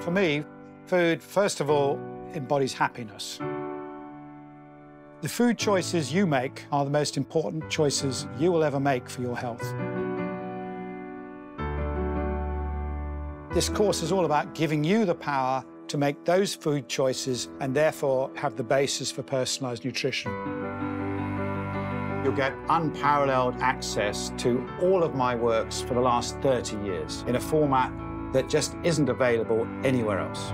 For me, food, first of all, embodies happiness. The food choices you make are the most important choices you will ever make for your health. This course is all about giving you the power to make those food choices and therefore have the basis for personalised nutrition. You'll get unparalleled access to all of my works for the last 30 years in a format that just isn't available anywhere else.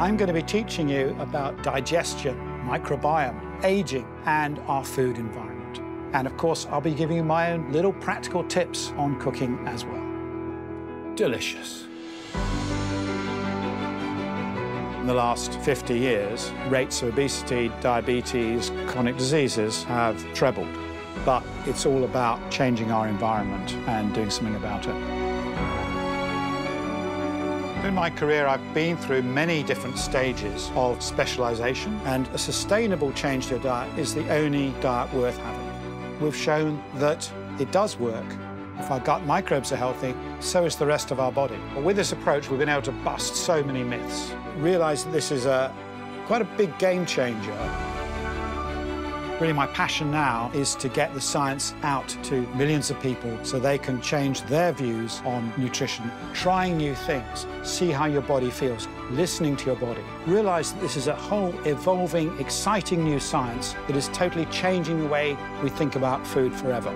I'm going to be teaching you about digestion, microbiome, aging, and our food environment. And of course, I'll be giving you my own little practical tips on cooking as well. Delicious. In the last 50 years, rates of obesity, diabetes, chronic diseases have trebled. But it's all about changing our environment and doing something about it. In my career, I've been through many different stages of specialization, and a sustainable change to a diet is the only diet worth having. We've shown that it does work. If our gut microbes are healthy, so is the rest of our body. But with this approach, we've been able to bust so many myths. Realise that this is quite a big game changer. Really, my passion now is to get the science out to millions of people so they can change their views on nutrition, trying new things, see how your body feels, listening to your body. Realise that this is a whole evolving, exciting new science that is totally changing the way we think about food forever.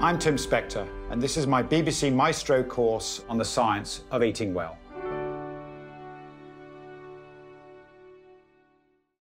I'm Tim Spector, and this is my BBC Maestro course on the science of eating well.